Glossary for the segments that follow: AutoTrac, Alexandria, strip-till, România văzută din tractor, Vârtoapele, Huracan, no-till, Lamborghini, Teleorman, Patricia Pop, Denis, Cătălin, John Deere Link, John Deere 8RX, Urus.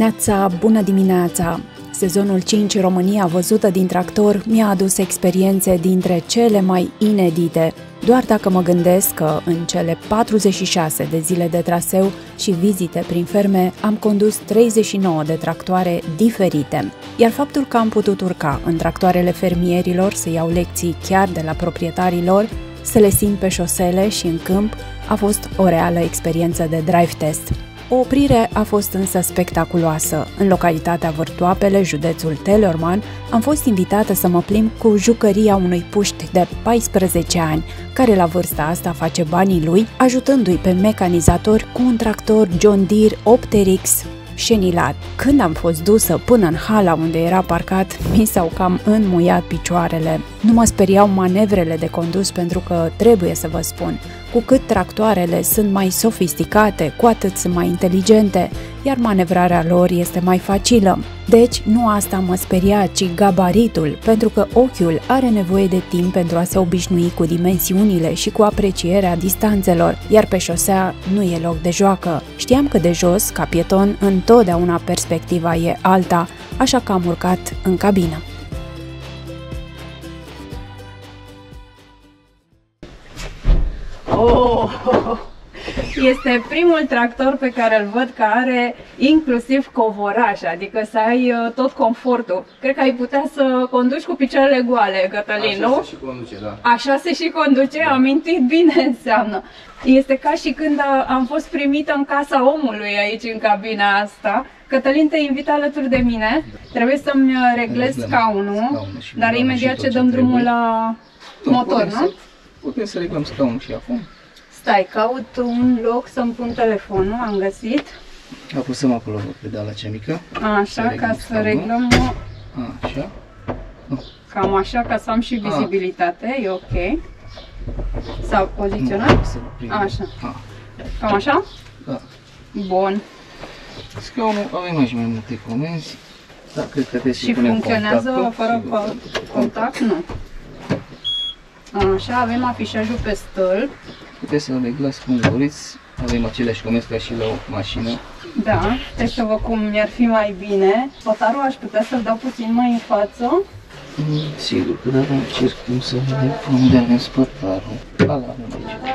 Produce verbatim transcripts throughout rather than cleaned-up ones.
Neața, bună dimineața! Sezonul cinci România văzută din tractor mi-a adus experiențe dintre cele mai inedite. Doar dacă mă gândesc că în cele patruzeci și șase de zile de traseu și vizite prin ferme am condus treizeci și nouă de tractoare diferite, iar faptul că am putut urca în tractoarele fermierilor să iau lecții chiar de la proprietarii lor, să le simt pe șosele și în câmp, a fost o reală experiență de drive test. O oprire a fost însă spectaculoasă. În localitatea Vârtoapele, județul Teleorman, am fost invitată să mă plimb cu jucăria unui puști de paisprezece ani, care la vârsta asta face banii lui, ajutându-i pe mecanizatori cu un tractor John Deere opt R X șenilat. Când am fost dusă până în hala unde era parcat, mi s-au cam înmuiat picioarele. Nu mă speriau manevrele de condus pentru că, trebuie să vă spun, cu cât tractoarele sunt mai sofisticate, cu atât sunt mai inteligente, iar manevrarea lor este mai facilă. Deci, nu asta mă speria, ci gabaritul, pentru că ochiul are nevoie de timp pentru a se obișnui cu dimensiunile și cu aprecierea distanțelor, iar pe șosea nu e loc de joacă. Știam că de jos, ca pieton, întotdeauna perspectiva e alta, așa că am urcat în cabină. Oh, este primul tractor pe care îl văd că are inclusiv covoraș, adică să ai tot confortul. Cred că ai putea să conduci cu picioarele goale, Cătălin, nu? Așa se și conduce, da. Așa se și conduce, da. Am intuit bine, înseamnă. Este ca și când am fost primită în casa omului aici, în cabina asta. Cătălin, te invit alături de mine. Da. Trebuie să-mi reglez scaunul, scaunul dar imediat ce dăm drumul trebuie. la nu, motor, nu? Să... Putem să reglăm scaunul și acum. Stai, caut un loc să-mi pun telefonul, am găsit. Apăsăm acolo pedala cea mică. Așa, să ca să reglăm o... Așa. Cam așa, ca să am și vizibilitate, A. e ok. S-au poziționat? Nu, așa. A. Cam așa? Da. Bun. Scaunul, avem aici mai multe comenzi. Da, cred că trebuie să și funcționează contactul. fără contact? contact? Nu. Așa, avem afișajul pe stâlp. Puteți să reglați cum doriți. Avem aceleași comenzi ca și la o mașină. Da, trebuie să văd cum mi-ar fi mai bine. Potarul aș putea să-l dau puțin mai în față. Mm, sigur, că dar încerc cum să vedem unde avem spătarul. Ala avem aici.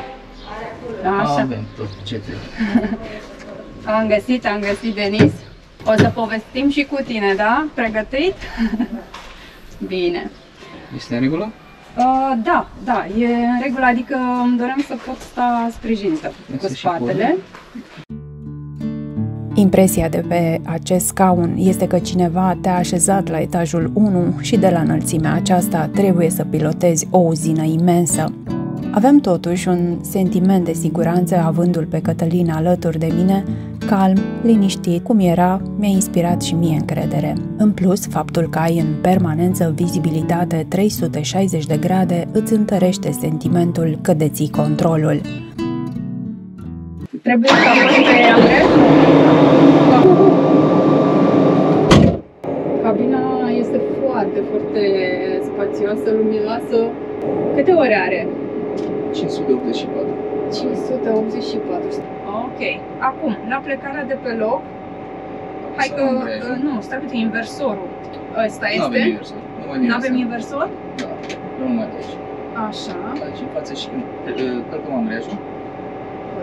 Așa. Avem tot ce trebuie. Am găsit, am găsit, Denis. O să povestim și cu tine, da? Pregătit? Bine. Este în regulă? Uh, da, da, e în regulă, adică îmi doream să pot sta sprijinită cu spatele. Impresia de pe acest scaun este că cineva te-a așezat la etajul unu și de la înălțimea aceasta trebuie să pilotezi o uzină imensă. Aveam totuși un sentiment de siguranță avându-l pe Cătălin alături de mine, calm, liniștit, cum era, mi-a inspirat și mie încredere. În plus, faptul că ai în permanență vizibilitate trei sute șaizeci de grade îți întărește sentimentul că deții controlul. Trebuie să apăs pe angres. Cabina este foarte, foarte spațioasă, luminoasă. Câte ore are? cinci sute optzeci și patru. cinci sute optzeci și patru. Ok. Acum, la plecarea de pe loc, hai că... Nu, stai puțin, inversorul. Ăsta este? N-avem inversor. N-avem inversor? Da, nu numai de aici. Așa. Aici în față și când călcăm ambreiajul.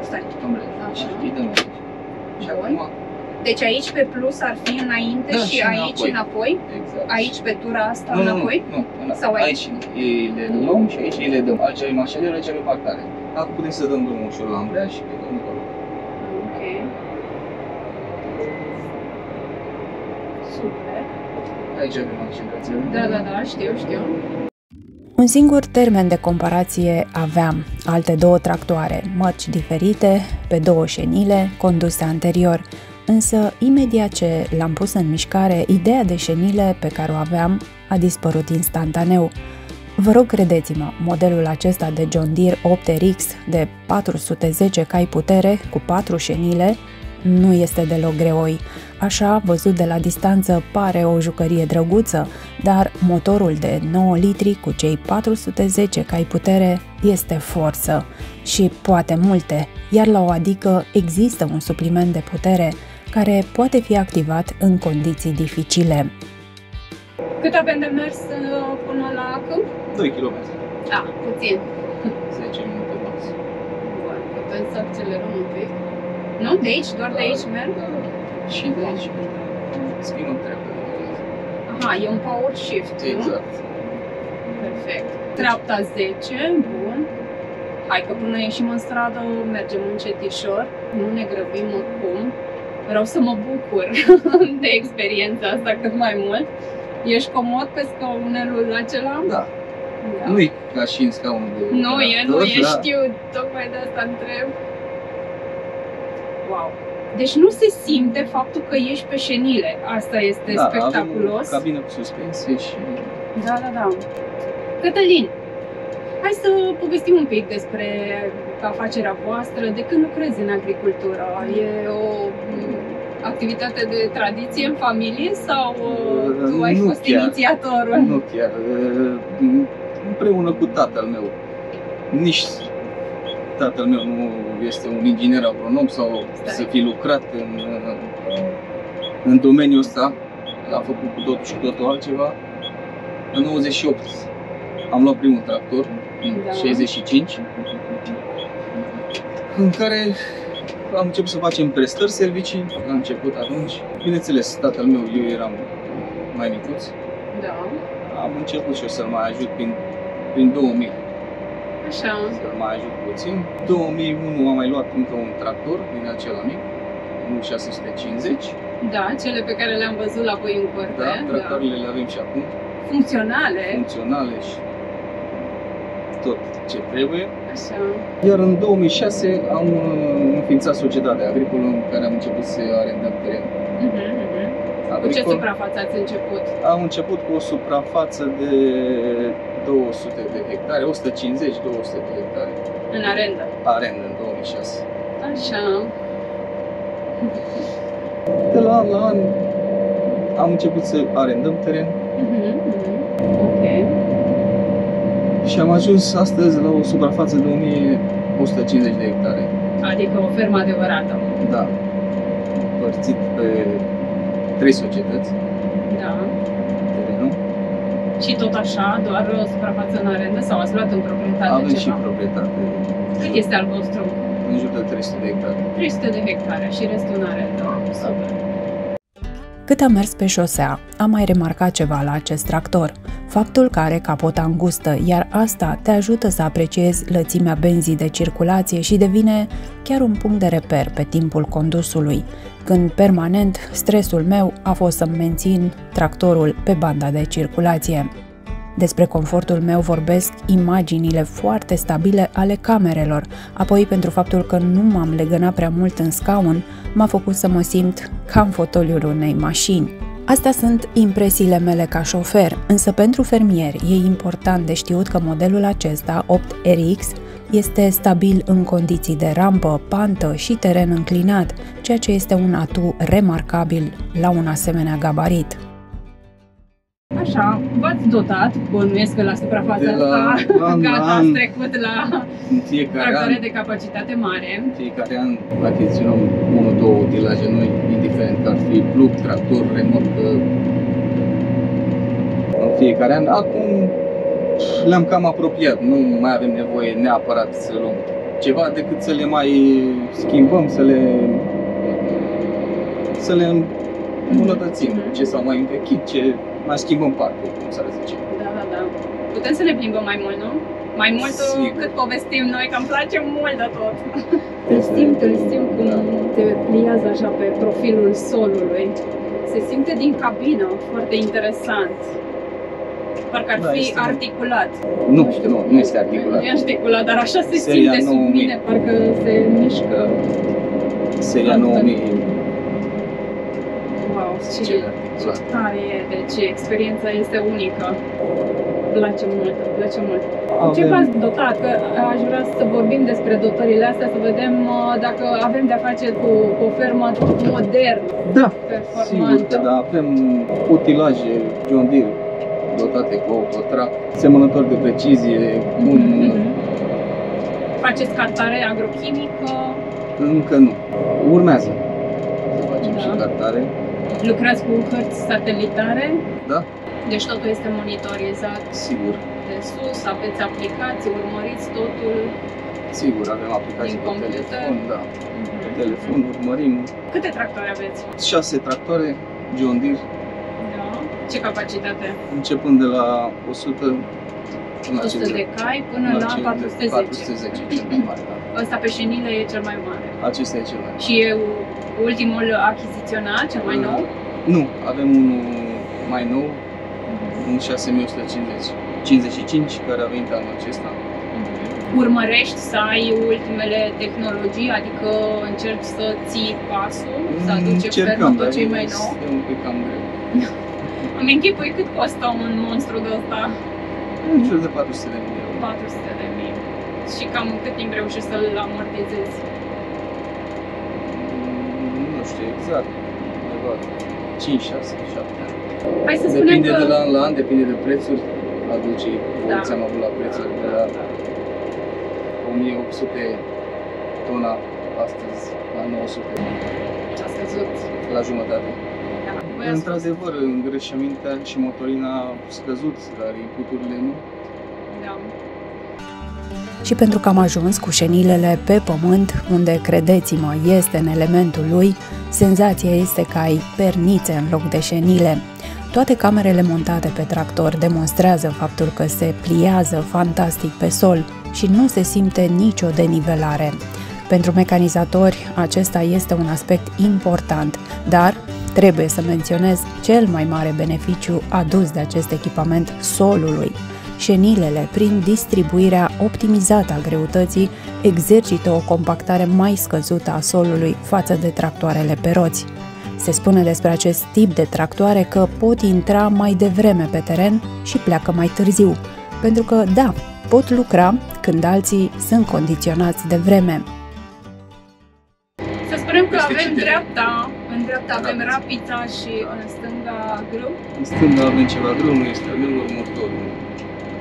Stai. Ambreiajul. Și îi dăm aici. Și acum... Deci aici pe plus ar fi înainte și aici înapoi? Aici pe tura asta înapoi? Nu, nu, aici le luăm și aici le dăm. Aici avem mașinile, aici avem parcare. Acum putem să dăm drumul ușor la ambreiaj și pe drumul acolo. Ok. Super. Aici avem accelerație. Da, da, da, știu, știu. Un singur termen de comparație aveam, alte două tractoare, mărci diferite, pe două șenile, conduse anterior. Însă, imediat ce l-am pus în mișcare, ideea de șenile pe care o aveam a dispărut instantaneu. Vă rog, credeți-mă, modelul acesta de John Deere opt R X de patru sute zece cai putere cu patru șenile nu este deloc greoi. Așa, văzut de la distanță, pare o jucărie drăguță, dar motorul de nouă litri cu cei patru sute zece cai putere este forță și poate multe, iar la o adică există un supliment de putere. care poate fi activat în condiții dificile. Cât avem de mers până la câmp? doi kilometri. Da, puțin. zece minute max. Bun, putem să accelerăm un pic. Nu? De aici? Doar de aici merg? Și de aici merg. Spinul trebuie. Aha, e un power shift, exact. Nu? Exact. Perfect. Treapta zece, bun. Hai că până ieșim în stradă mergem încetișor, nu ne grăbim acum. Vreau să mă bucur de experiența asta cât mai mult. Ești comod pe scaunelul acela? Da. Da. Nu-i ca și în scaunul de Nu, e, nu e, știu, tocmai de asta întreb. Wow! Deci nu se simte faptul că ești pe șenile. Asta este da, spectaculos. Da, cabină cu suspensie și... Da, da, da. Cătălin, hai să povestim un pic despre afacerea voastră. De când lucrezi în agricultură? E o activitate de tradiție în familie sau uh, tu ai nu fost chiar. inițiatorul? Nu chiar. Uh, împreună cu tatăl meu. Nici tatăl meu nu este un inginer agronom sau Stai. să fi lucrat în, în domeniul ăsta. L-a făcut cu totul și cu totul altceva. În nouăzeci și opt am luat primul tractor, în da. șaizeci și cinci, în care am început să facem prestări servicii la început atunci. Bineînțeles, tatăl meu, eu eram mai micuț. Da. Am început și eu să-l mai ajut prin, prin două mii. Așa. Să-l mai ajut puțin. două mii unu am mai luat încă un tractor din acela mic, un șase sute cincizeci. Da, cele pe care le-am văzut la voi în curte. Da, tractorile da. le avem și acum. Funcționale. Funcționale și tot ce trebuie. Așa. Iar în două mii șase am înființat societatea agricolă în care am început să arendăm teren. Uh-huh, uh-huh. Cu ce suprafață ați început? Am început cu o suprafață de două sute de hectare, o sută cincizeci două sute de hectare. În arendă? Arendă, în două mii șase. Așa. De la an la an am început să arendăm teren. Uh-huh, uh-huh. Ok. Și am ajuns astăzi la o suprafață de o mie o sută cincizeci de hectare. Adică o fermă adevărată. Da. Împărțit pe trei societăți. Da. Terenul. Și tot așa, doar o suprafață în arendă sau ați luat în proprietate? Avem și proprietate. Cât este al vostru? În jur de trei sute de hectare. trei sute de hectare și restul în arendă. Da. Super. Cât a mers pe șosea, am mai remarcat ceva la acest tractor. Faptul că are capota îngustă, iar asta te ajută să apreciezi lățimea benzii de circulație și devine chiar un punct de reper pe timpul condusului, când permanent stresul meu a fost să-mi mențin tractorul pe banda de circulație. Despre confortul meu vorbesc imaginile foarte stabile ale camerelor, apoi pentru faptul că nu m-am legănat prea mult în scaun, m-a făcut să mă simt ca în fotoliul unei mașini. Astea sunt impresiile mele ca șofer, însă pentru fermieri e important de știut că modelul acesta, opt R X, este stabil în condiții de rampă, pantă și teren înclinat, ceea ce este un atu remarcabil la un asemenea gabarit. Așa, v-ați dotat, bănuiesc că la suprafața asta, gata, ați trecut la tractoare de capacitate mare. În fiecare an achiziționăm unu două utilaje noi, indiferent că ar fi plug, tractor, remorcă. În fiecare an, acum le-am cam apropiat, nu mai avem nevoie neapărat să luăm ceva decât să le mai schimbăm, să le, să le îmbunătățim, ce s-au mai învechit, ce... mai schimbăm parcul, cum s-ar zice. Da, da, da. Putem să ne plimbăm mai mult, nu? Mai mult Sigur. cât povestim noi, că îmi place mult de tot. Te simt, îl simt cum te pliază așa pe profilul solului. Se simte din cabină, foarte interesant. Parcă ar da, fi articulat. Nu, nu știu, nu, nu este articulat. Nu e articulat, dar așa se Seria simte sub mine, parcă se mișcă. Seria nouă mii. Wow, ce, ce tare e, deci experiența este unică. Îmi place mult, îmi place mult. Avem... Ce v-ați dotat? Că aș vrea să vorbim despre dotările astea, să vedem dacă avem de-a face cu o fermă modernă, da, performantă. Sigur că da, avem utilaje John Deere dotate cu AutoTrac, semănători de precizie, bun. Mm-hmm. Faceți cartare agrochimică? Încă nu, urmează. facem da. și tractare. Lucrați cu hărți satelitare? Da. Deci totul este monitorizat? Sigur. De sus, aveți aplicații, urmăriți totul? Sigur, avem aplicații pe telefon, da. Mm-hmm. Pe telefon urmărim. Câte tractoare aveți? Șase tractoare, John Deere. Da. Ce capacitate? Începând de la o sută o sută de cai până la, la patru sute zece. Ăsta pe șenile e cel mai mare. Acesta e cel mai mare. Și e ultimul achiziționat, cel mai nou? Nu, avem unul mai nou, un șase mii o sută cincizeci care a venit anul acesta. Urmărești să ai ultimele tehnologii, adică încerci să ții pasul, să aduci fermă tot ce e mai nou? E un pic cam greu. Îmi închipui cât costă un monstru de ăsta? În jur de patru sute de mii. patru sute de mii. Și cam cât timp reușești să-l amortizezi? Nu știu exact. Undeva cinci, șase, șapte ani. Hai să spunem depinde că... de la an la an, depinde de prețuri. Aduce, da. Am avut la prețuri de la o mie opt sute tona astăzi la nouă sute. A scăzut la jumătate. Într-adevăr, îngrășămintea și motorina au scăzut, dar inputurile nu. Da. Și pentru că am ajuns cu șenilele pe pământ, unde, credeți-mă, este în elementul lui, senzația este că ai pernițe în loc de șenile. Toate camerele montate pe tractor demonstrează faptul că se pliază fantastic pe sol și nu se simte nicio denivelare. Pentru mecanizatori, acesta este un aspect important, dar trebuie să menționez cel mai mare beneficiu adus de acest echipament solului. Șenilele, prin distribuirea optimizată a greutății, exercită o compactare mai scăzută a solului față de tractoarele pe roți. Se spune despre acest tip de tractoare că pot intra mai devreme pe teren și pleacă mai târziu, pentru că, da, pot lucra când alții sunt condiționați de vreme. Să spunem că avem dreapta. În dreapta avem rapița și da. în stânga grâu. În stânga avem ceva grâu, nu este grâul, motorul.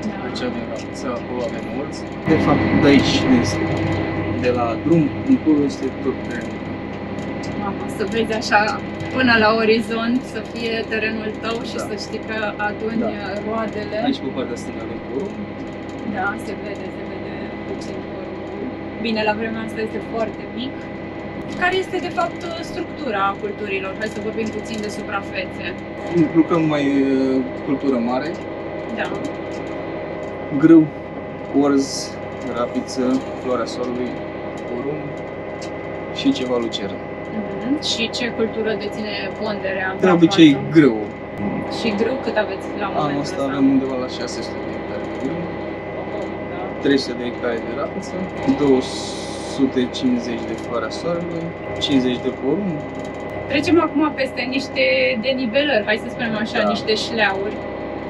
Da. Aici avem rapița, acolo avem orți. De fapt, de aici, de la drum, încolo este tot terenul. Mama, să vezi așa până la orizont, să fie terenul tău și da. să știi că aduni da. roadele. Aici, pe partea stângă, avem porum. Da, se vede, se vede puțin porumul. Bine, la vremea asta este foarte mic. Care este, de fapt, structura culturilor? Hai să vorbim puțin de suprafețe. Lucrăm mai cultură mare. Da. Grâu, orz, rapiță, floarea solului, porum și ceva lucernă. Mm-hmm. Și ce cultură deține ponderea? De obicei, grâu. Și grâu cât aveți la momentul ăsta? Anul ăsta avem undeva la șase sute de hectare de grâu, oh, da. trei sute de hectare de rapiță, două sute cincizeci de floarea soarelui, cincizeci de porum. Trecem acum peste niște denivelări, hai să spunem așa, da. niște șleauri,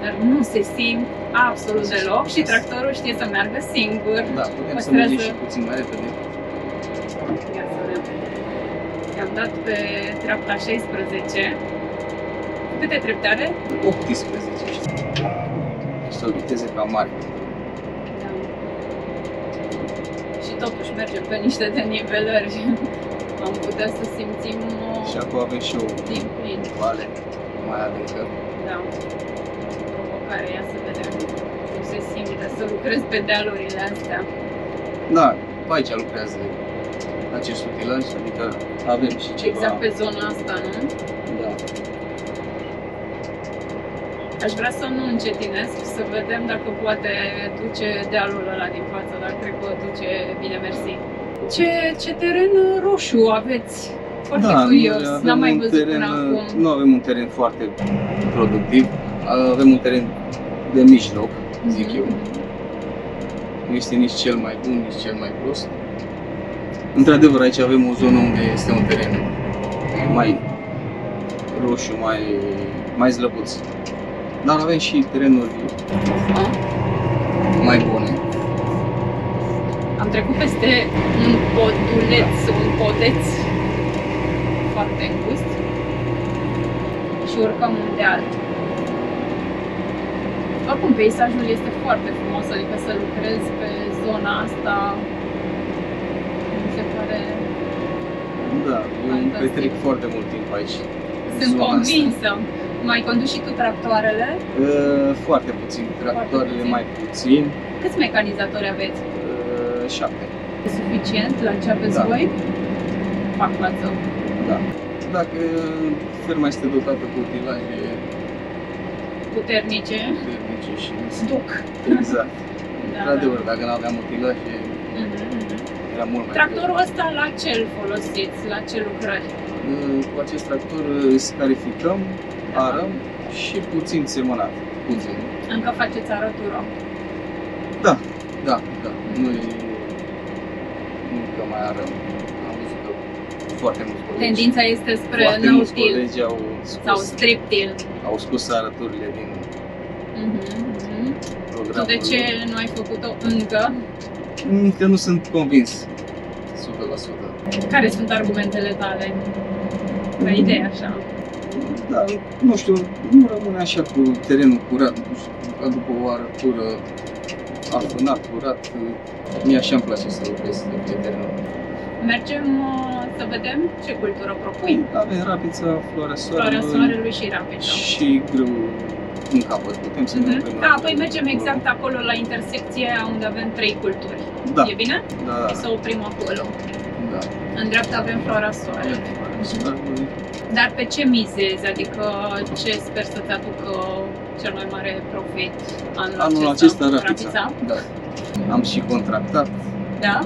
dar nu se simt absolut deloc și tractorul știe să meargă singur. Da, putem să mergem și puțin mai repede. Ia să vedem. I-am dat pe treapta șaisprezece. Câte trepte are? optsprezece. Este o viteză cam mare. Totuși mergem pe niște denivelări. Am putea să simțim o... Și acum avem și o vale mai adâncă. Da. Provocare, ia să vedem cum se simte să lucrez pe dealurile astea. Da, pe aici lucrează acest utilaj, adică avem și ceva... Exact pe zona asta, nu? Da. Aș vrea să nu încetinesc, să vedem dacă poate duce dealul ăla din față, dar cred că o duce bine, mersi. Ce, ce teren roșu aveți? Foarte da, curios, n-am mai văzut teren, până acum. Nu avem un teren foarte productiv, avem un teren de mijloc, zic mm-hmm. eu. Nu este nici cel mai bun, nici cel mai prost. Într-adevăr, aici avem o zonă unde este un teren mai roșu, mai, mai slăbuț. Dar avem și terenuri mai bune. Am trecut peste un poduleț, un podeț foarte îngust și urcăm un deal. Oricum, peisajul este foarte frumos, adică să lucrezi pe zona asta mi se pare Da, eu petrec foarte mult timp aici. Sunt convinsă. Asta. Mai conduci și tu tractoarele? Uh, foarte puțin, tractoarele mai puțin. Câți mecanizatori aveți? Uh, șapte. E suficient la ce aveți da. voi? Fac față. Da. Dacă ferma este dotată cu utilaje puternice, puternice și duc. Exact. Într-adevăr, da, da. dacă nu aveam utilaje, era mult mai Tractorul greu. Ăsta la ce îl folosiți? La ce lucrări? Cu acest tractor scarificăm, da. arăm și puțin semănat. Puțin. Încă faceți arătură? Da, da, da. Noi încă mai arăm. Am văzut că foarte mulți colegi. Tendința este spre no-till sau strip-till. Au spus arăturile din programul. De ce nu ai făcut-o încă? Încă nu sunt convins. o sută la sută. Care sunt argumentele tale? La idee așa? Da, nu știu, nu rămâne așa cu terenul curat, nu știu, după o arătură afrânat, curat, mie așa îmi place să lucrez pe terenul. Mergem să vedem ce cultură propui. Avem rapița, floarea soarelui, floarea soarelui și rapița. Și grâul în capăt, putem să ne oprim. Da, apoi mergem exact acolo la intersecția unde avem trei culturi. Da. E bine? Da. Să oprim acolo. Da. În dreapta avem floarea soarelui. Dar pe ce mizezi? Adică ce sper să-ți aducă cel mai mare profit anul, anul acesta? Anul acesta, da. Am și contractat. Da?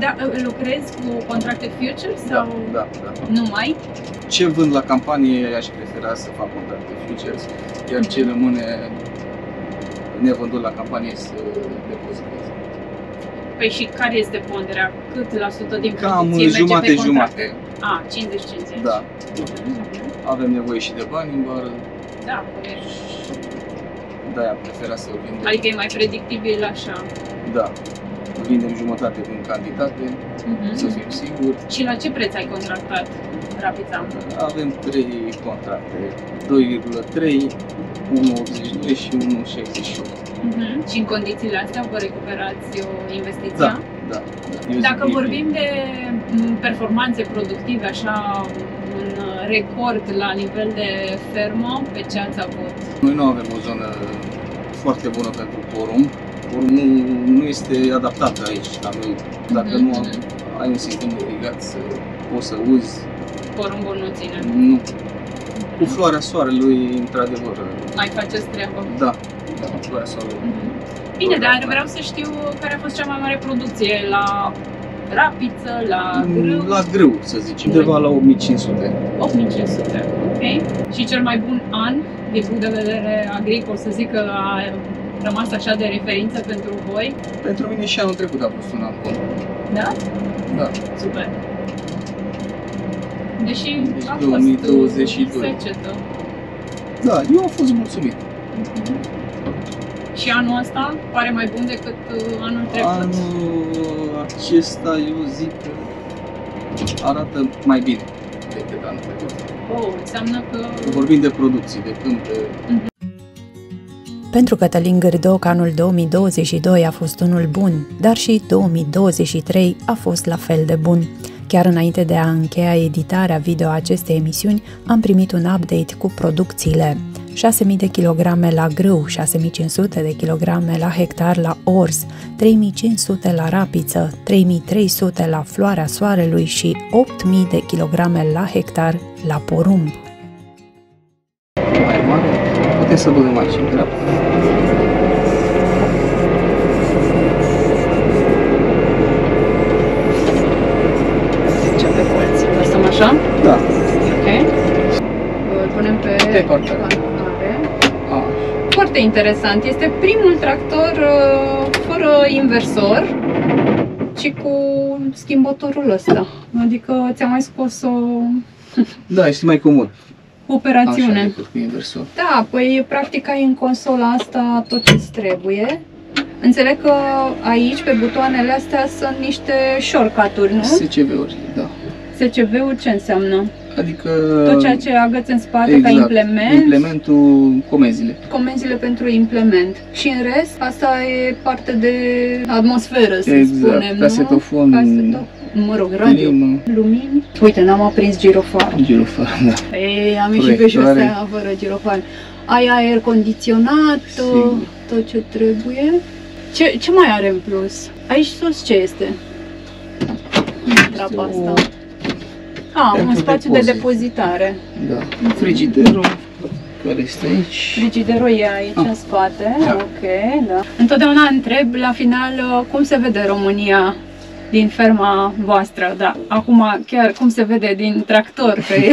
Da. da? Lucrezi cu contracte future sau da, da, da. numai? Ce vând la campanie, aș prefera să fac contracte futures, iar ce rămâne nevândut la campanie să depozitez. Păi și care este ponderea? Cât la sută din producție merge pe contracte? Cam jumate-jumate. A, cincizeci cincizeci. Da. Avem nevoie și de bani în vară. Da, corect. De-aia prefera să o vindem. Adică e mai predictibil așa. Da. Vindem jumătate din cantitate, uh-huh. să fim siguri. Și la ce preț ai contractat rapița? Avem trei contracte, doi virgulă trei, unu virgulă optzeci și doi și unu virgulă șaizeci și opt. Uh-huh. Și în condițiile astea vă recuperați o investiție? Da, da. Dacă vorbim de performanțe productive, așa un record la nivel de fermă, pe ce ați avut? Noi nu avem o zonă foarte bună pentru porumb. Nu, nu este adaptată aici la noi. Dacă mm -hmm. nu ai un sistem obligat să poți să uzi, porumbul nu ține. Nu. Cu floarea soarelui, într-adevăr. Ai faceți treabă. Da, da, cu floarea soarelui. Mm -hmm. Bine, dar mai. vreau să știu care a fost cea mai mare producție la rapiță, la grâu. La grâu, să zicem. Undeva la opt mii cinci sute. opt mii cinci sute, ok. Și cel mai bun an, din punct de vedere agricol, să zic că a rămas așa de referință pentru voi? Pentru mine și anul trecut a fost un an bun. Da? Da. Super. Deși deci a două mii douăzeci și doi. Fost secetă. Da, eu am fost mulțumit. Uh-huh. Și anul ăsta pare mai bun decât anul trecut? Anul acesta, eu zic, arată mai bine decât anul trecut. Oh, înseamnă că... Vorbim de producții, de câmp, de... Uh-huh. Pentru Cătălin Gârdoc, anul două mii douăzeci și doi a fost unul bun, dar și două mii douăzeci și trei a fost la fel de bun. Chiar înainte de a încheia editarea video acestei emisiuni, am primit un update cu producțiile. șase mii de kilograme la grâu, șase mii cinci sute de kilograme la hectar la orz, trei mii cinci sute la rapiță, trei mii trei sute la floarea soarelui și opt mii de kilograme la hectar la porumb. Să băgăm aici, în dreapta. Ce pe colț? Lăsăm așa? Da. Ok. Îl punem pe... Pe partea. Ah. Foarte interesant. Este primul tractor uh, fără inversor, ci cu schimbătorul ăsta. Adică ți-a mai scos o... Da, este mai comod. Operațiune. Așa, decât cu inversul. Da, păi practic ai în consola asta tot ce-ți trebuie. Înțeleg că aici, pe butoanele astea, sunt niște shortcut-uri, nu? S C V-uri, da. S C V-uri ce înseamnă? Adică... Tot ceea ce agăți în spate, exact, ca implement. Implementul, comenzile. Comenzile pentru implement. Și în rest, asta e parte de atmosferă, să exact, spunem, nu? Casetofon. Casetofon. mă rog, radio, Lim, lumini. Uite, n-am aprins girofar. Girofar, da. Ei, am ieșit pe șosea fără girofar. Ai aer condiționat, sigur, tot ce trebuie. Ce, ce mai are în plus? Aici sus ce este? Trapa asta. A, un spațiu depozit. de depozitare. Da. Frigiderul care este aici. Frigiderul e aici, ah. în spate. Da. Ok, da. Întotdeauna întreb la final cum se vede România din ferma voastră, da. Acum chiar cum se vede din tractor, că e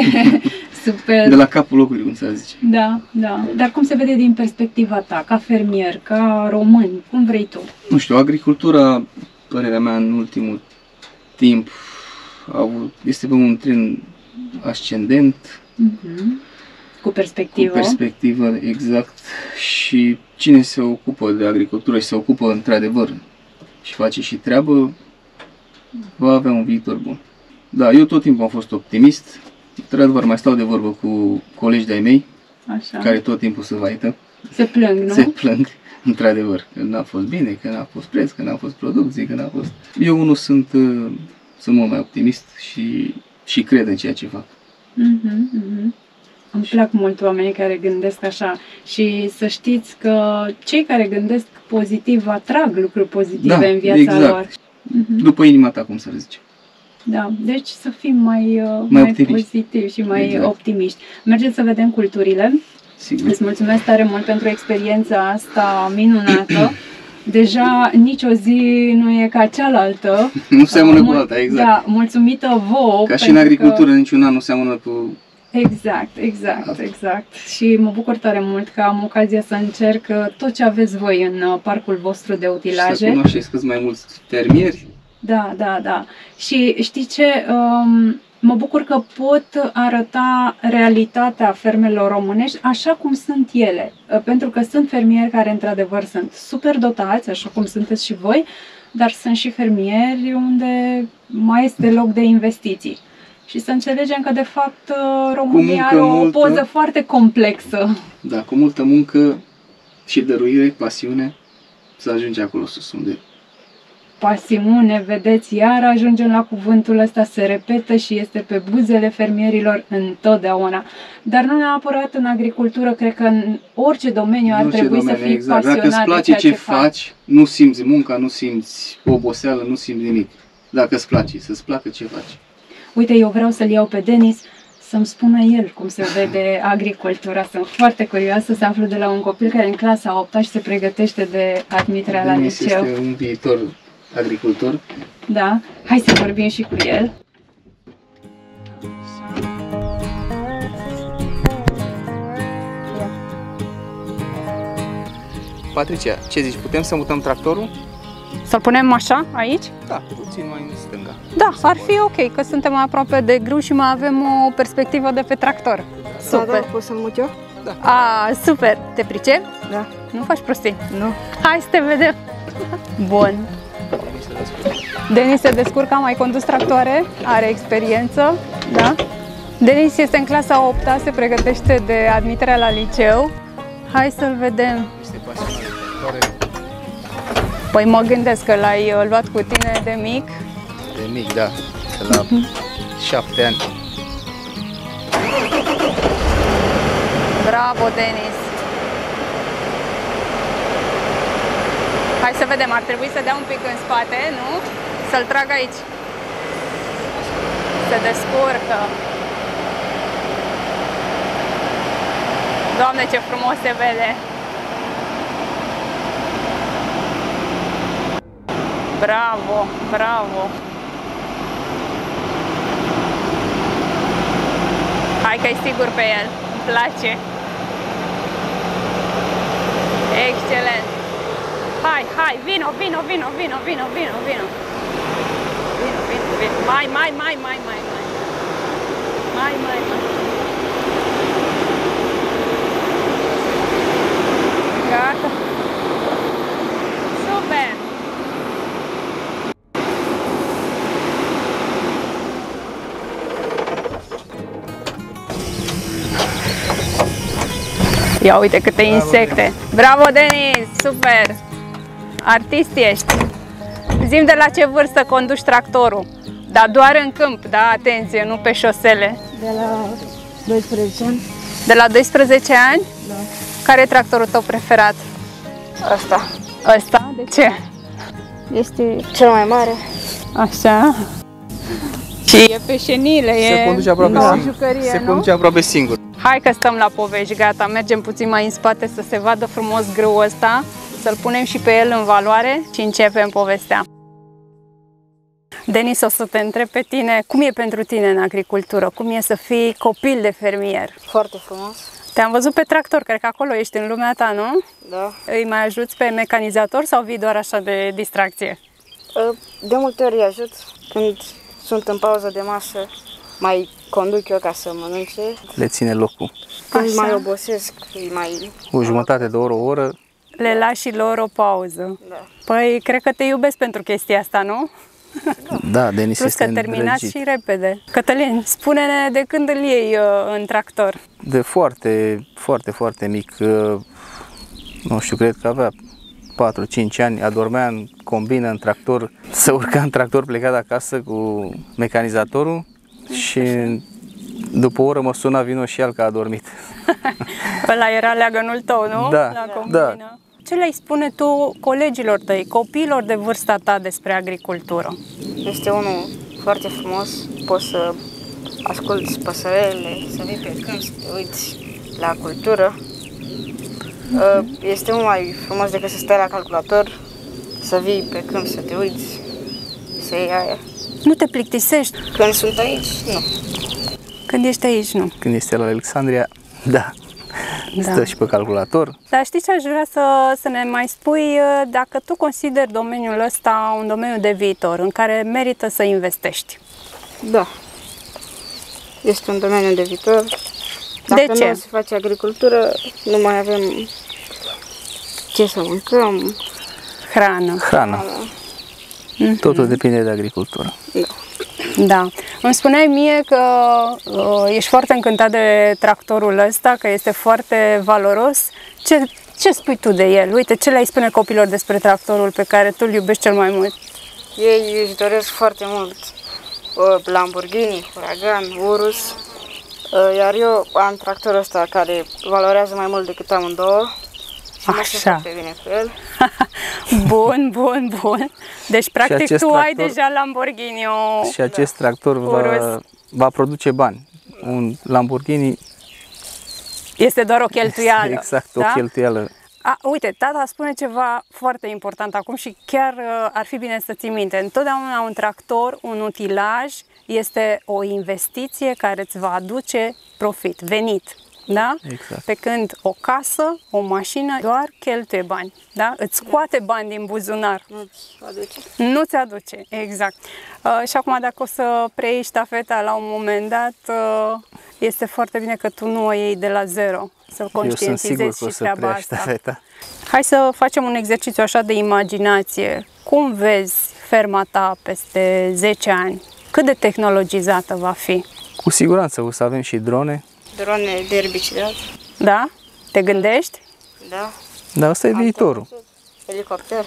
super. De la capul locului, cum să zice. Da, da. Dar cum se vede din perspectiva ta, ca fermier, ca român, cum vrei tu? Nu știu, agricultura, părerea mea, în ultimul timp este pe un tren ascendent. Uh-huh. Cu perspectivă. Cu perspectivă, exact. Și cine se ocupă de agricultură și se ocupă într-adevăr și face și treabă, va avea un viitor bun. Da, eu tot timpul am fost optimist. Într-adevăr, mai stau de vorbă cu colegi de-ai mei, așa, care tot timpul se vaită. Se plâng, nu? Se plâng, într-adevăr, că n-a fost bine, că n-a fost preț, că n-a fost producție, că n-a fost... Eu unul sunt, sunt mult mai optimist și, și cred în ceea ce fac. Mhm, mhm. Îmi plac mult oamenii care gândesc așa și să știți că cei care gândesc pozitiv atrag lucruri pozitive, da, în viața, exact, lor. Mm-hmm. După inima ta, cum să zice. Da, deci să fim mai, mai, mai pozitivi și mai, exact, optimiști. Mergeți să vedem culturile. Sigur. Îți mulțumesc tare mult pentru experiența asta minunată. Deja nicio zi nu e ca cealaltă. Nu seamănă cu alta, exact. Da, mulțumită vouă. Ca și în agricultură, că... niciun an nu seamănă cu... Exact, exact, exact. Și mă bucur tare mult că am ocazia să încerc tot ce aveți voi în parcul vostru de utilaje. Și să cunoașteți cât mai mulți fermieri. Da, da, da. Și știi ce? Um, mă bucur că pot arăta realitatea fermelor românești așa cum sunt ele. Pentru că sunt fermieri care într-adevăr sunt super dotați, așa cum sunteți și voi, dar sunt și fermieri unde mai este loc de investiții. Și să înțelegem că, de fapt, România are o multă, poză foarte complexă. Da, cu multă muncă și dăruire, pasiune, să ajungi acolo sus unde... Pasiune, vedeți, iar ajungem la cuvântul ăsta, se repetă și este pe buzele fermierilor întotdeauna. Dar nu neapărat în agricultură, cred că în orice domeniu ar trebui să fii pasionat de ceea ce faci. Dacă îți place ce faci, nu simți munca, nu simți oboseală, nu simți nimic. Dacă îți place, să-ți placă ce faci. Uite, eu vreau să-l iau pe Denis să-mi spună el cum se vede agricultura. Sunt foarte curioasă să aflu de la un copil care în clasa a opta și se pregătește de admiterea la liceu. Denis este un viitor agricultor. Da, hai să vorbim și cu el. Patricia, ce zici? Putem să mutăm tractorul? Să-l punem așa, aici? Da, puțin mai în stânga. Da, ar fi ok, că suntem mai aproape de grâu și mai avem o perspectivă de pe tractor. Super! Da, da, pot să-l mut eu? Da. A, super! Te pricepi? Da. Nu faci prostii? Nu. Hai să te vedem! Bun! Denis se descurcă, a mai condus tractoare, are experiență, da? Denis este în clasa a opta, se pregătește de admiterea la liceu. Hai să-l vedem! Este pasionat de tractoare. Păi mă gândesc că l-ai luat cu tine de mic. De mic, da. De la șapte ani. Bravo, Denis! Hai să vedem, ar trebui să dea un pic în spate, nu? Să-l trag aici. Se descurcă. Doamne, ce frumos se vede! Bravo, bravo! Hai că-i sigur pe el, îmi place! Excelent! Hai, hai, vino, vino, vino, vino, vino, vino, vino! Vino, vino, vino, mai, mai, mai, mai, mai, mai! Mai, mai, mai! Gata! Super! Ia uite câte insecte! Bravo, Denis! Super! Artist ești! Zim de la ce vârstă conduci tractorul? Dar doar în câmp, da? Atenție, nu pe șosele. De la doisprezece ani. De la doisprezece ani? Da. Care e tractorul tău preferat? Asta. Asta? De ce? Este cel mai mare. Așa. Și e pe șenile, se e conduce aproape o singur. Jucărie, se nu? Conduce aproape singur. Hai că stăm la povești, gata, mergem puțin mai în spate să se vadă frumos grâul ăsta, să-l punem și pe el în valoare și începem povestea. Denis, o să te întreb pe tine, cum e pentru tine în agricultură? Cum e să fii copil de fermier? Foarte frumos. Te-am văzut pe tractor, cred că acolo ești în lumea ta, nu? Da. Îi mai ajuți pe mecanizator sau vii doar așa de distracție? De multe ori îi ajut. Când sunt în pauză de masă, mai conduc eu ca să mănânce. Le ține locul. Când așa mai obosesc, îi mai... O jumătate de oră, o oră. Le lași lor o pauză. Da. Păi, cred că te iubesc pentru chestia asta, nu? Da, Denis este. Plus că terminați și repede. Cătălin, spune-ne de când îl iei uh, în tractor? De foarte, foarte, foarte mic. Uh, nu știu, cred că avea patru cinci ani. Adormea în combină, în tractor. Se urca în tractor, pleca de acasă cu mecanizatorul. Și după o oră mă suna, vino și el că a dormit. Ăla era leagănul tău, nu? Da, la combină. Da. Ce le-ai spune tu colegilor tăi, copiilor de vârsta ta despre agricultură? Este unul foarte frumos, poți să asculți păsările, să vii pe câmp, să te uiți la cultură. Este mult mai frumos decât să stai la calculator, să vii pe câmp, să te uiți, să iei aer. Nu te plictisești? Când sunt aici, nu. Când ești aici, nu. Când este la Alexandria, da. Da. Stă și pe calculator. Dar știi ce aș vrea să, să ne mai spui? Dacă tu consideri domeniul ăsta un domeniu de viitor în care merită să investești? Da. Este un domeniu de viitor. Dacă de ce? Nu se face agricultură, nu mai avem ce să mâncăm. Hrană. Hrană. Totul depinde de agricultură. Da. Da. Îmi spuneai mie că uh, ești foarte încântat de tractorul ăsta, că este foarte valoros. Ce, ce spui tu de el? Uite, ce le-ai spune copilor despre tractorul pe care tu îl iubești cel mai mult? Ei își doresc foarte mult uh, Lamborghini, Huracan, Urus, uh, iar eu am tractorul ăsta care valorează mai mult decât amândouă. Așa. Bine cu el. Bun, bun, bun. Deci, practic, tu tractor, ai deja Lamborghini. O... Și acest da. tractor va, va produce bani. Un Lamborghini... Este doar o cheltuială. Exact, da? O cheltuială. A, uite, tata spune ceva foarte important acum și chiar ar fi bine să ții minte. Întotdeauna un tractor, un utilaj, este o investiție care îți va aduce profit, venit. Da? Exact. Pe când o casă, o mașină, doar cheltuie bani, da? Îți scoate bani din buzunar. Nu-ți aduce. Nu-ți aduce, exact. Uh, și acum dacă o să preiei ștafeta la un moment dat, uh, este foarte bine că tu nu o iei de la zero, să-l conștientizezi și treaba asta. Hai să facem un exercițiu așa de imaginație. Cum vezi ferma ta peste zece ani? Cât de tehnologizată va fi? Cu siguranță o să avem și drone. Drone de erbicidat. Da? Te gândești? Da. Dar asta e viitorul. Elicopter.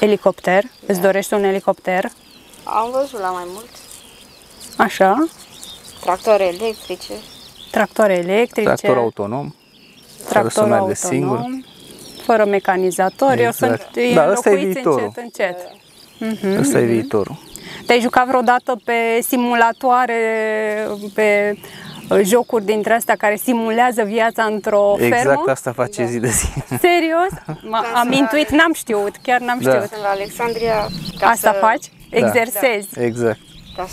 Elicopter? Da. Îți dorești un elicopter? Am văzut la mai mult. Așa. Tractoare electrice. Tractoare electrice. Tractor autonom. Tractor autonom. De singur. Fără mecanizatori. Exact. Eu sunt da. Da, asta e viitorul. Încet, încet. Da. Uh-huh, asta uh-huh. e viitorul. Te-ai jucat vreodată pe simulatoare, pe... jocuri dintre astea care simulează viața într-o exact fermă? Exact asta face da. zi de zi. Serios? Am intuit, n-am știut, chiar n-am da. știut. La Alexandria... Asta să... faci? Da. Exersezi. Da. Exact.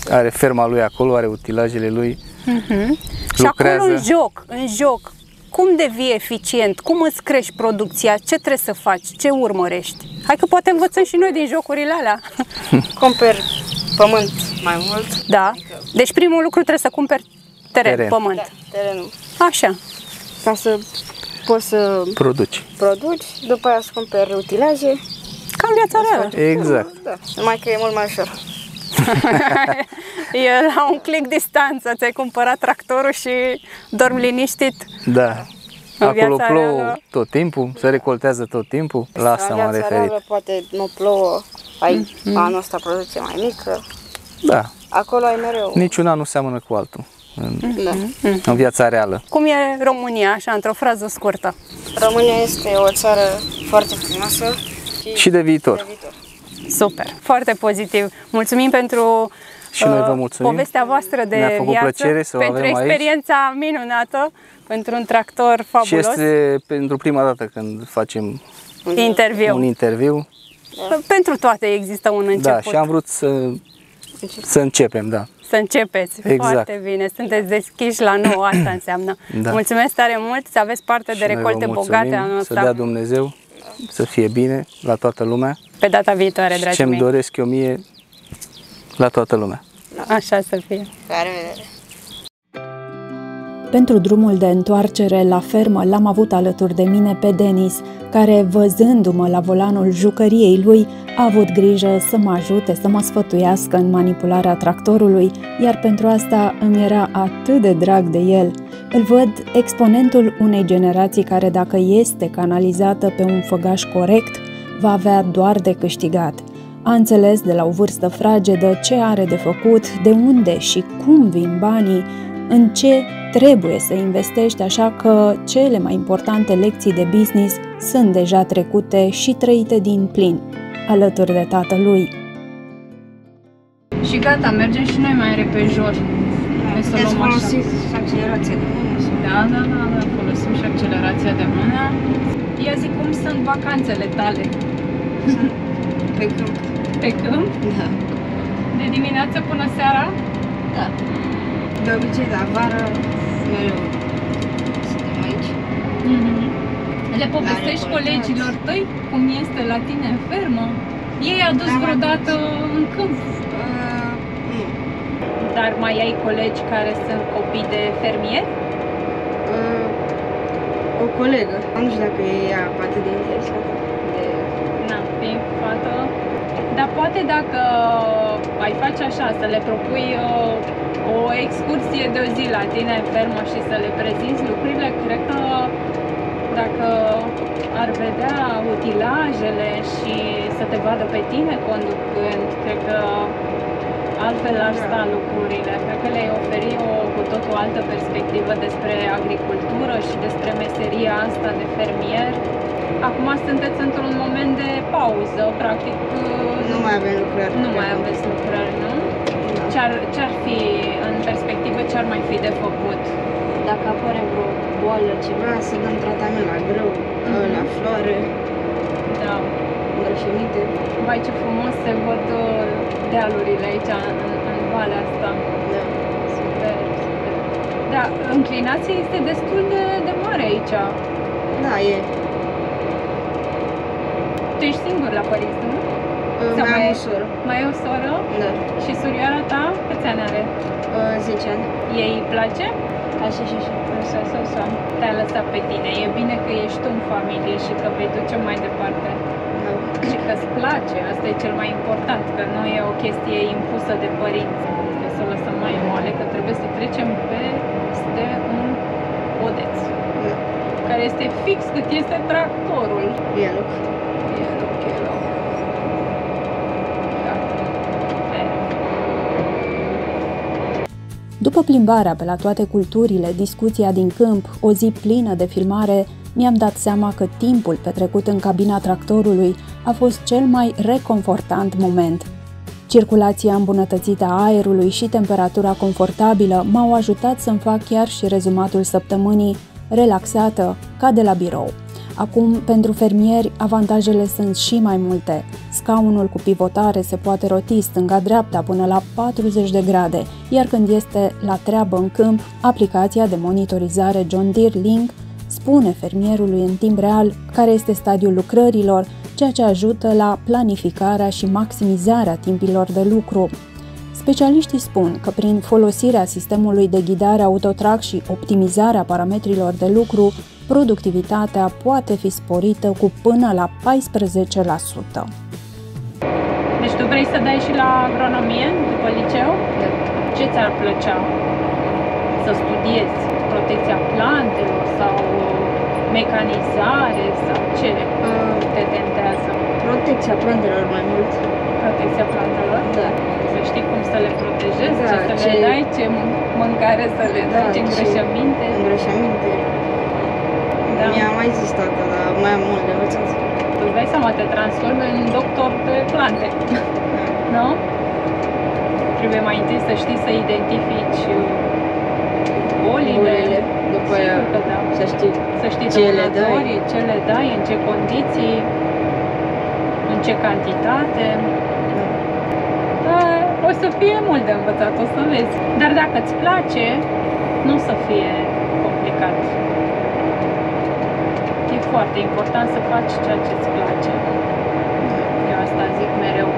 Are ferma lui acolo, are utilajele lui. Uh-huh. Și acolo în joc, în joc, cum devii eficient? Cum îți crești producția? Ce trebuie să faci? Ce urmărești? Hai că poate învățăm și noi din jocurile alea. Cumperi pământ mai mult. Da. Deci primul lucru trebuie să cumperi Teren, teren, pământ. Da, terenul. Așa. Ca să poți să produci. Produci, după aia să cumperi utilaje. Ca în viața reală. Exact. Da. Numai că e mult mai ușor. E la un click distanță, ți-ai cumpărat tractorul și dormi liniștit. Da. În acolo plouă reală... tot timpul, se recoltează tot timpul. La asta m-am referit. Reală, poate nu plouă, ai mm-hmm. anul ăsta producție mai mică. Da. Acolo ai mereu. Niciuna nu seamănă cu altul în, da. în viața reală. Cum e România, așa, într-o frază scurtă? România este o țară foarte frumoasă și, și de, viitor. de viitor. Super, foarte pozitiv. Mulțumim pentru și noi vă mulțumim. povestea voastră de viață, pentru experiența aici. minunată, pentru un tractor fabulos. Și este pentru prima dată când facem interviu. un interviu. Da. Pentru toate există un început. Da, și am vrut să, să începem, da. Să începeți, exact. Foarte bine, sunteți deschiși la nou, asta înseamnă. Da. Mulțumesc tare mult, să aveți parte și de recolte bogate anul ăsta. Să dea Dumnezeu să fie bine la toată lumea. Pe data viitoare, dragii mei. Ce-mi doresc eu mie, la toată lumea. Așa să fie. La revedere. Pentru drumul de întoarcere la fermă l-am avut alături de mine pe Denis, care, văzându-mă la volanul jucăriei lui, a avut grijă să mă ajute să mă sfătuiască în manipularea tractorului, iar pentru asta îmi era atât de drag de el. Îl văd exponentul unei generații care, dacă este canalizată pe un făgaș corect, va avea doar de câștigat. A înțeles de la o vârstă fragedă ce are de făcut, de unde și cum vin banii, în ce trebuie să investești, așa că cele mai importante lecții de business sunt deja trecute și trăite din plin, alături de tatălui. Și gata, mergem și noi mai repejor. Să luăm așa. Accelerația de mână. Da, da, da, da, folosim și accelerația de mână. Ia zi, cum sunt vacanțele tale? Sunt pe câmp. Pe câmp? Da. De dimineață până seara? Da. De obicei, de vară, mereu suntem aici. Mm-hmm. Le povestești colegilor tăi cum este la tine în fermă? Ei au dus vreodată în câmp? Uh, nu. Dar mai ai colegi care sunt copii de fermieri? Uh, o colegă. Nu știu dacă e ea atât de interesată. De... Na, e fată. Dar poate dacă ai face așa, să le propui uh, o excursie de o zi la tine în fermă și să le prezinți lucrurile, cred că dacă ar vedea utilajele și să te vadă pe tine conducând, cred că altfel ar sta lucrurile. Cred că le-ai oferi o, cu tot o altă perspectivă despre agricultură și despre meseria asta de fermier. Acum sunteți într-un moment de pauză, practic. Nu mai aveți lucrări. Nu mai aveți lucrări, nu? Ce-ar fi, în perspectivă, ce-ar mai fi de făcut? Dacă apare vreo boală, ceva, să dăm tratament la grâu, mm-hmm. la floare, da. Îngrășăminte. Vai, ce frumos se văd dealurile aici, în, în valea asta. Da. Super, super. Da, înclinația este destul de, de mare aici. Da, e. Tu ești singur la părinți, nu? Mai, mai e o soră. Mai e o soră? Da. Și surioara ta câți ani are? zece ani. Ei îi place? Așa și așa. Așa, așa, așa. Te-a lăsat pe tine. E bine că ești tu în familie și că vei duce mai departe. Da. Și că îți place. Asta e cel mai important. Că nu e o chestie impusă de părinți. Că să o lăsăm mai moale. Că trebuie să trecem peste un podeț. Da. Care este fix cât este tractorul. E loc. E loc, e loc. După plimbarea pe la toate culturile, discuția din câmp, o zi plină de filmare, mi-am dat seama că timpul petrecut în cabina tractorului a fost cel mai reconfortant moment. Circulația îmbunătățită a aerului și temperatura confortabilă m-au ajutat să-mi fac chiar și rezumatul săptămânii, relaxată, ca de la birou. Acum, pentru fermieri, avantajele sunt și mai multe. Scaunul cu pivotare se poate roti stânga-dreapta până la patruzeci de grade, iar când este la treabă în câmp, aplicația de monitorizare John Deere Link spune fermierului în timp real care este stadiul lucrărilor, ceea ce ajută la planificarea și maximizarea timpilor de lucru. Specialiștii spun că prin folosirea sistemului de ghidare AutoTrac și optimizarea parametrilor de lucru, productivitatea poate fi sporită cu până la paisprezece la sută. Deci tu vrei să dai și la agronomie după liceu? Da. Ce ți-ar plăcea? Să studiezi protecția plantelor sau mecanizare sau ce uh, te tentează? Protecția plantelor mai mult. protecția plantelor. Da. Să știi cum să le protejezi, da, ce să ce... le dai, ce mâncare să le dai, da, ce îngrășăminte. Îngrășăminte. Da. Mi-a mai zis tata, dar mai mult de orice. Tu dai seama, te transformi în doctor pe plante. Nu? Trebuie mai întâi să știi să identifici bolile, bolile. După aia, da. Să știi, să știi ce le dai, ce le dai, în ce condiții, în ce cantitate. Da. O să fie mult de învățat, o să vezi. Dar dacă îți place, nu o să fie complicat. E foarte important să faci ceea ce îți place. Eu asta zic mereu.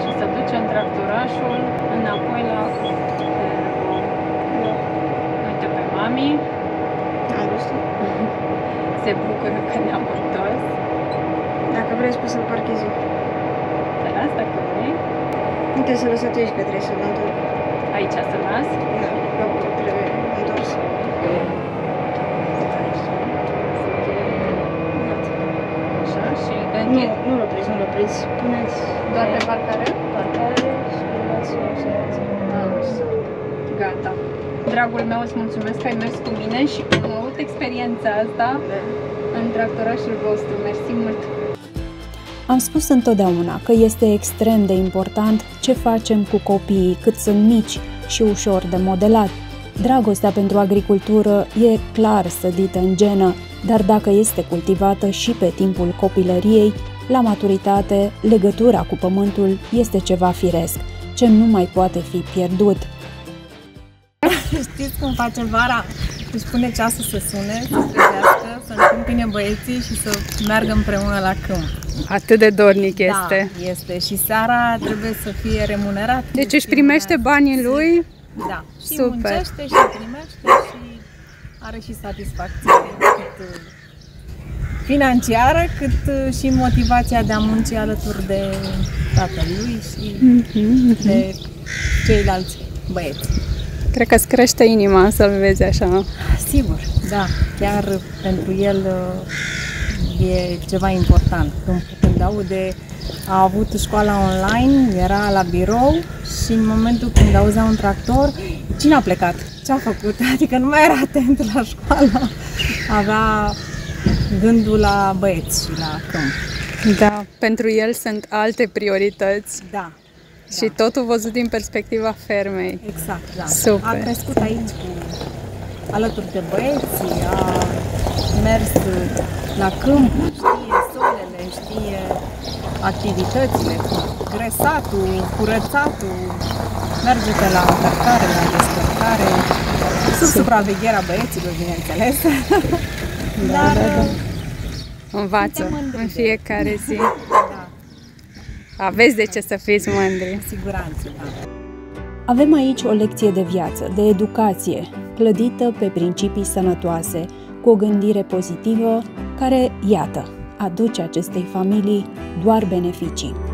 Și să ducem tractorașul înapoi la... Uite pe mami. Am văzut. Se bucură că ne-am întors. Dacă vrei, poți să-l parchezi. Dar asta că vrei? Nu trebuie să lăs aici, că trebuie să-l întorc. Aici să las? Da, că trebuie întors. Nu, nu l-o prins, nu l-o prins. Puneți doar pe parcare? Parcare și luați o. Gata. Dragul meu, îți mulțumesc că ai mers cu mine și că am avut experiența asta în tractorașul vostru. Mersi mult! Am spus întotdeauna că este extrem de important ce facem cu copiii cât sunt mici și ușor de modelat. Dragostea pentru agricultură e clar sădită în genă, dar dacă este cultivată și pe timpul copilăriei, la maturitate, legătura cu pământul este ceva firesc, ce nu mai poate fi pierdut. Știți cum face vara? Își pune ceasul să sune, să trezească, să întâmpine băieții și să meargă împreună la câmp. Atât de dornic este. Da, este. Și seara trebuie să fie remunerat. Deci își primește banii lui? Da. Și super. Muncește și primește și are și satisfacție cât financiară, cât și motivația de a munci alături de tatălui și mm-hmm. de ceilalți băieți. Cred că îți crește inima să-l vezi așa. Sigur, da. Chiar pentru el e ceva important. Când, când aude, a avut școala online, era la birou și în momentul când auzea un tractor, cine a plecat? Ce-a făcut? Adică nu mai era atent la școală. Avea gândul la băieți și la câmp. Da, pentru el sunt alte priorități. Da. Și da. Totul văzut din perspectiva fermei. Exact, da. Super. A crescut aici cu, alături de băieți, a mers la câmp, știe solele, știe activitățile, gresatul, curățatul, merge pe la încărcare, la descărcare, sub supravegherea băieților, bineînțeles. Dar învață în fiecare zi. Da. Aveți de ce să fiți mândri. Siguranță, da. Avem aici o lecție de viață, de educație, clădită pe principii sănătoase, cu o gândire pozitivă, care, iată, aduce acestei familii doar beneficii.